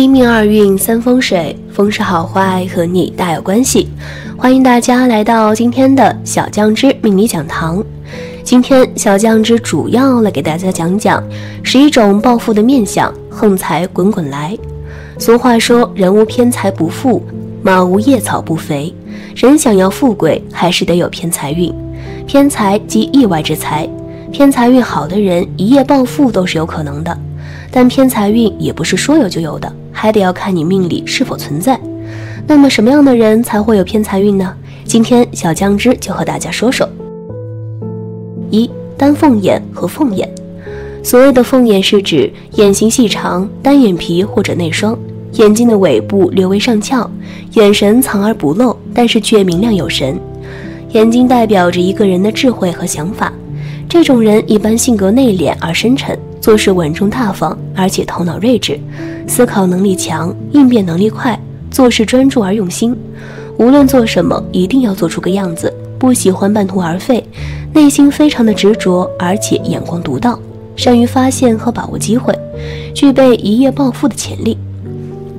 一命二运三风水，风水好坏和你大有关系。欢迎大家来到今天的小酱之命理讲堂。今天小酱之主要来给大家讲讲11种暴富的面相，横财滚滚来。俗话说，人无偏财不富，马无夜草不肥。人想要富贵，还是得有偏财运。偏财即意外之财，偏财运好的人一夜暴富都是有可能的。但偏财运也不是说有就有的，还得要看你命里是否存在。那么什么样的人才会有偏财运呢？今天小酱汁就和大家说说。一、单凤眼和凤眼。所谓的凤眼是指眼型细长，单眼皮或者内双，眼睛的尾部略微上翘，眼神藏而不露，但是却明亮有神。眼睛代表着一个人的智慧和想法。这种人一般性格内敛而深沉，做事稳重大方，而且头脑睿智，思考能力强，应变能力快，做事专注而用心。无论做什么，一定要做出个样子，不喜欢半途而废，内心非常的执着，而且眼光独到，善于发现和把握机会，具备一夜暴富的潜力。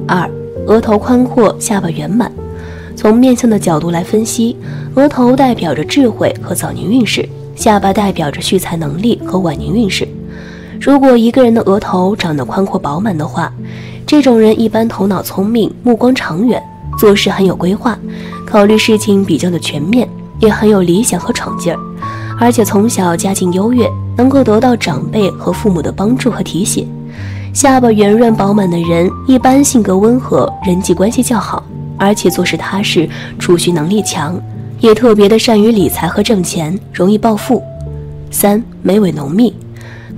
二、额头宽阔，下巴圆满。从面相的角度来分析，额头代表着智慧和早年运势，下巴代表着蓄财能力和晚年运势。如果一个人的额头长得宽阔饱满的话，这种人一般头脑聪明，目光长远，做事很有规划，考虑事情比较的全面，也很有理想和闯劲儿。而且从小家境优越，能够得到长辈和父母的帮助和提携。下巴圆润饱满的人一般性格温和，人际关系较好，而且做事踏实，储蓄能力强，也特别的善于理财和挣钱，容易暴富。三、眉尾浓密。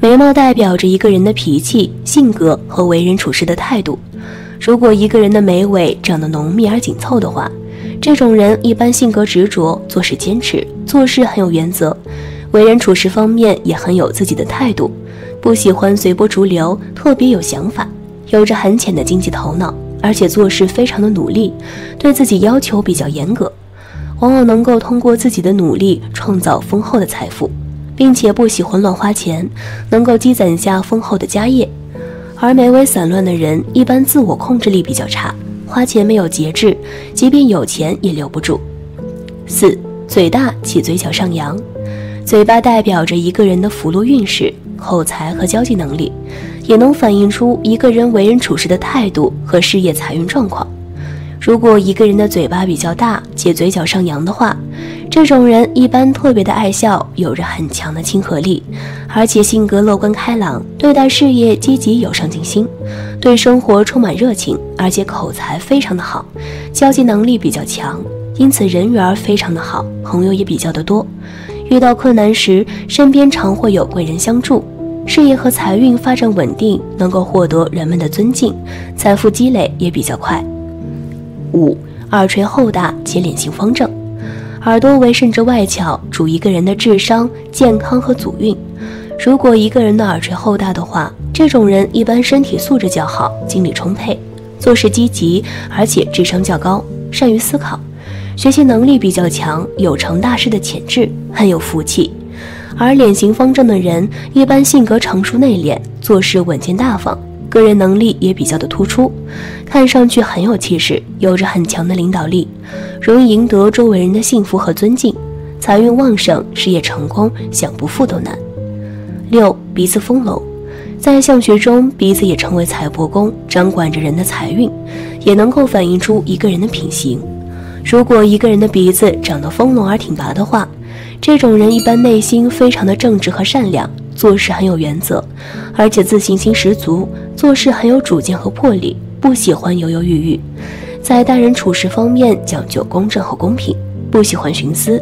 眉毛代表着一个人的脾气、性格和为人处事的态度。如果一个人的眉尾长得浓密而紧凑的话，这种人一般性格执着，做事坚持，做事很有原则，为人处事方面也很有自己的态度，不喜欢随波逐流，特别有想法，有着很浅的经济头脑，而且做事非常的努力，对自己要求比较严格，往往能够通过自己的努力创造丰厚的财富。并且不喜欢乱花钱，能够积攒下丰厚的家业。而眉尾散乱的人一般自我控制力比较差，花钱没有节制，即便有钱也留不住。四、嘴大且嘴角上扬。嘴巴代表着一个人的福禄运势、口才和交际能力，也能反映出一个人为人处事的态度和事业财运状况。如果一个人的嘴巴比较大且嘴角上扬的话，这种人一般特别的爱笑，有着很强的亲和力，而且性格乐观开朗，对待事业积极有上进心，对生活充满热情，而且口才非常的好，交际能力比较强，因此人缘非常的好，朋友也比较的多。遇到困难时，身边常会有贵人相助，事业和财运发展稳定，能够获得人们的尊敬，财富积累也比较快。五、耳垂厚大且脸型方正。耳朵为肾之外窍，主一个人的智商、健康和祖运。如果一个人的耳垂厚大的话，这种人一般身体素质较好，精力充沛，做事积极，而且智商较高，善于思考，学习能力比较强，有成大事的潜质，很有福气。而脸型方正的人一般性格成熟内敛，做事稳健大方，个人能力也比较的突出，看上去很有气势，有着很强的领导力，容易赢得周围人的信服和尊敬，财运旺盛，事业成功，想不富都难。六、鼻子丰隆。在相学中，鼻子也成为财帛宫，掌管着人的财运，也能够反映出一个人的品行。如果一个人的鼻子长得丰隆而挺拔的话，这种人一般内心非常的正直和善良，做事很有原则，而且自信心十足，做事很有主见和魄力，不喜欢犹犹豫豫，在待人处事方面讲究公正和公平，不喜欢徇私，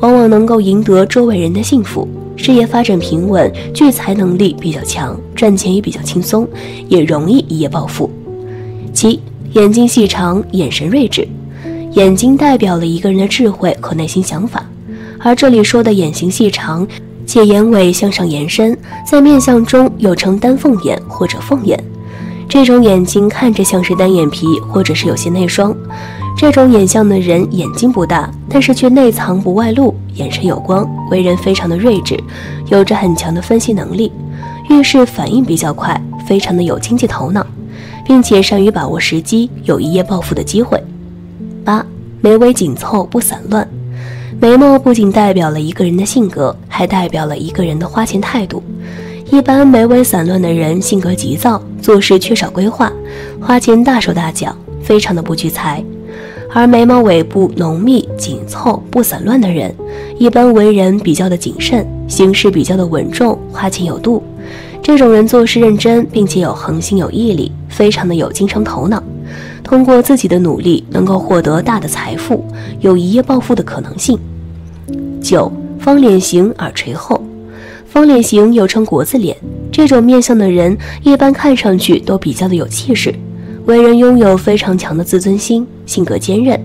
往往能够赢得周围人的信服，事业发展平稳，聚财能力比较强，赚钱也比较轻松，也容易一夜暴富。七、眼睛细长，眼神睿智。眼睛代表了一个人的智慧和内心想法，而这里说的眼型细长且眼尾向上延伸，在面相中有成单凤眼或者凤眼。这种眼睛看着像是单眼皮，或者是有些内双。这种眼相的人眼睛不大，但是却内藏不外露，眼神有光，为人非常的睿智，有着很强的分析能力，遇事反应比较快，非常的有经济头脑，并且善于把握时机，有一夜暴富的机会。8、眉尾紧凑不散乱。眉毛不仅代表了一个人的性格，还代表了一个人的花钱态度。一般眉尾散乱的人性格急躁，做事缺少规划，花钱大手大脚，非常的不聚财。而眉毛尾部浓密紧凑不散乱的人，一般为人比较的谨慎，行事比较的稳重，花钱有度。这种人做事认真，并且有恒心有毅力，非常的有经商头脑，通过自己的努力能够获得大的财富，有一夜暴富的可能性。9、方脸型耳垂后。方脸型又称国字脸，这种面相的人一般看上去都比较的有气势，为人拥有非常强的自尊心，性格坚韧，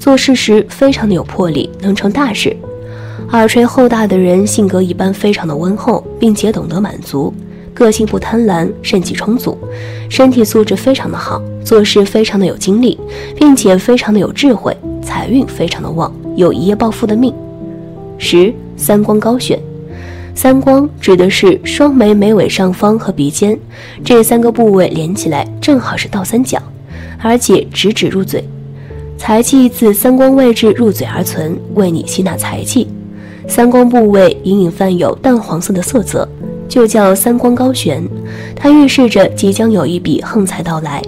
做事时非常的有魄力，能成大事。耳垂厚大的人性格一般非常的温厚，并且懂得满足，个性不贪婪，肾气充足，身体素质非常的好，做事非常的有精力，并且非常的有智慧，财运非常的旺，有一夜暴富的命。10、三光高选。三光指的是双眉、眉尾上方和鼻尖，这三个部位连起来正好是倒三角，而且直指入嘴。财气自三光位置入嘴而存，为你吸纳财气。三光部位隐隐泛有淡黄色的色泽，就叫三光高悬，它预示着即将有一笔横财到来，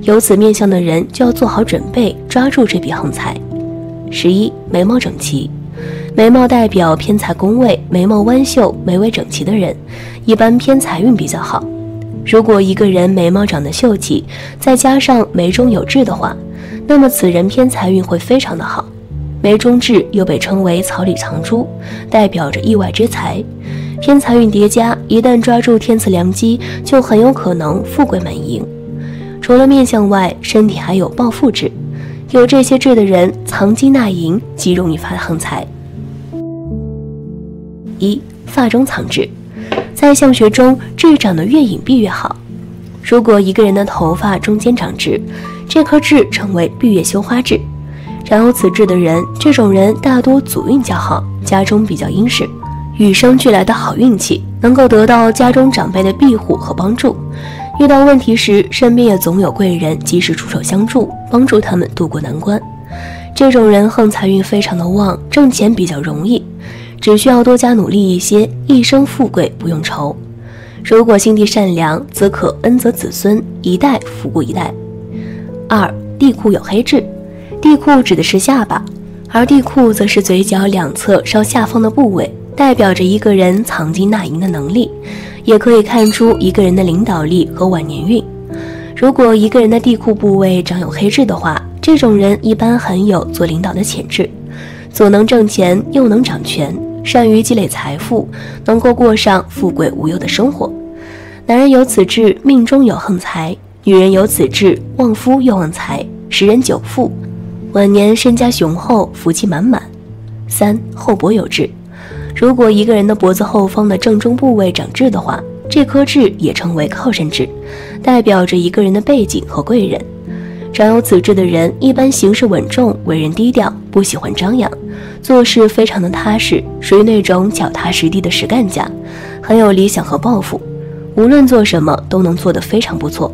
有此面相的人就要做好准备，抓住这笔横财。11、眉毛整齐。眉毛代表偏财宫位，眉毛弯秀，眉尾整齐的人，一般偏财运比较好。如果一个人眉毛长得秀气，再加上眉中有痣的话，那么此人偏财运会非常的好。眉中痣又被称为草里藏珠，代表着意外之财。偏财运叠加，一旦抓住天赐良机，就很有可能富贵满盈。除了面相外，身体还有暴富痣，有这些痣的人藏金纳银，极容易发横财。1、发中藏痣。在相学中，痣长得越隐蔽越好。如果一个人的头发中间长痣，这颗痣称为闭月羞花痣。然后此痣的人，这种人大多祖运较好，家中比较殷实，与生俱来的好运气，能够得到家中长辈的庇护和帮助，遇到问题时身边也总有贵人及时出手相助，帮助他们渡过难关。这种人横财运非常的旺，挣钱比较容易，只需要多加努力一些，一生富贵不用愁。如果心地善良，则可恩泽子孙，一代福顾一代。2、地库有黑痣。地库指的是下巴，而地库则是嘴角两侧稍下方的部位，代表着一个人藏金纳银的能力，也可以看出一个人的领导力和晚年运。如果一个人的地库部位长有黑痣的话，这种人一般很有做领导的潜质，左能挣钱，右能掌权，善于积累财富，能够过上富贵无忧的生活。男人有此痣，命中有横财；女人有此痣，旺夫又旺财，十人九富，晚年身家雄厚，福气满满。3、后脖有痣。如果一个人的脖子后方的正中部位长痣的话，这颗痣也称为靠山痣，代表着一个人的背景和贵人。长有此痣的人一般行事稳重，为人低调，不喜欢张扬，做事非常的踏实，属于那种脚踏实地的实干家，很有理想和抱负，无论做什么都能做得非常不错，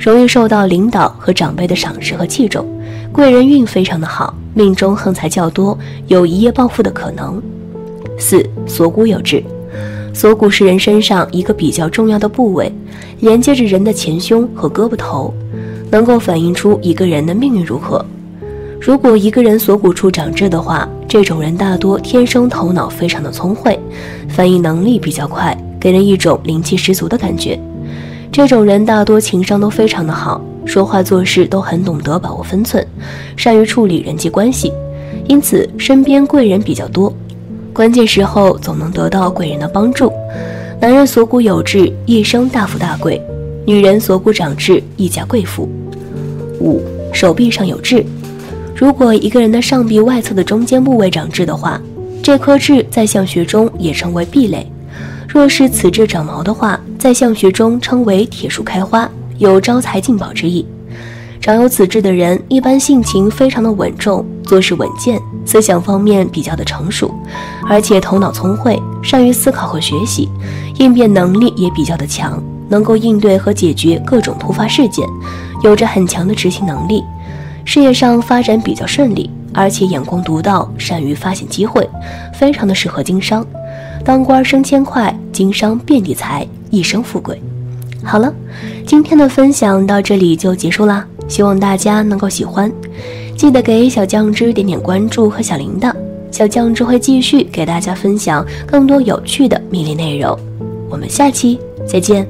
容易受到领导和长辈的赏识和器重，贵人运非常的好，命中横财较多，有一夜暴富的可能。4、锁骨有痣。锁骨是人身上一个比较重要的部位，连接着人的前胸和胳膊头，能够反映出一个人的命运如何。如果一个人锁骨处长痣的话，这种人大多天生头脑非常的聪慧，反应能力比较快，给人一种灵气十足的感觉。这种人大多情商都非常的好，说话做事都很懂得把握分寸，善于处理人际关系，因此身边贵人比较多，关键时候总能得到贵人的帮助。男人锁骨有痣，一生大富大贵；女人锁骨长痣，一家贵妇。5、手臂上有痣。如果一个人的上臂外侧的中间部位长痣的话，这颗痣在相学中也称为壁垒。若是此痣长毛的话，在相学中称为铁树开花，有招财进宝之意。长有此痣的人一般性情非常的稳重，做事稳健，思想方面比较的成熟，而且头脑聪慧，善于思考和学习，应变能力也比较的强，能够应对和解决各种突发事件，有着很强的执行能力，事业上发展比较顺利，而且眼光独到，善于发现机会，非常的适合经商。当官升迁快，经商遍地财，一生富贵。好了，今天的分享到这里就结束啦，希望大家能够喜欢，记得给小酱汁点点关注和小铃铛，小酱汁会继续给大家分享更多有趣的命理内容，我们下期再见。